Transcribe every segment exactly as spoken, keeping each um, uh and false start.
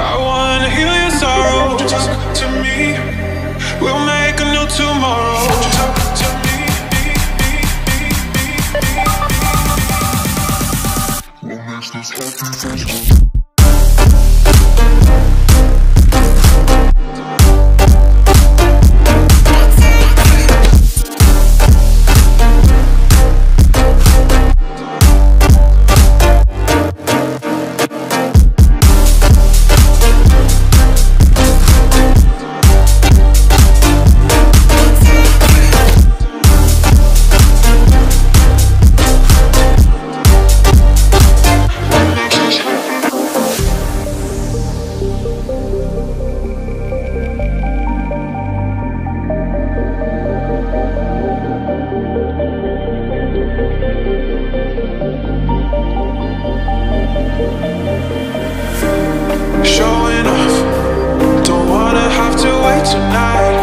I wanna heal your sorrow. Just talk to me. We'll make a new tomorrow. Just talk to me. We'll make this happen. Tonight,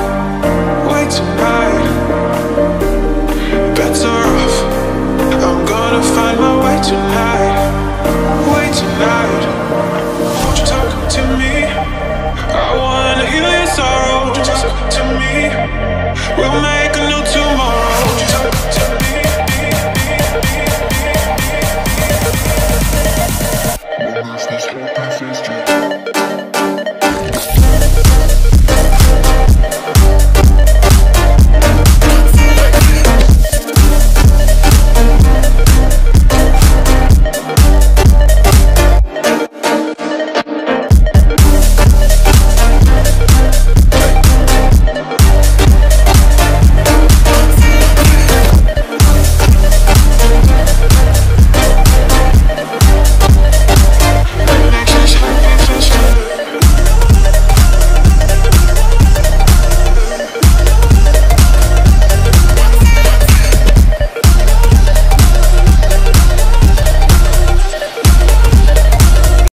better off, I'm gonna find my way tonight.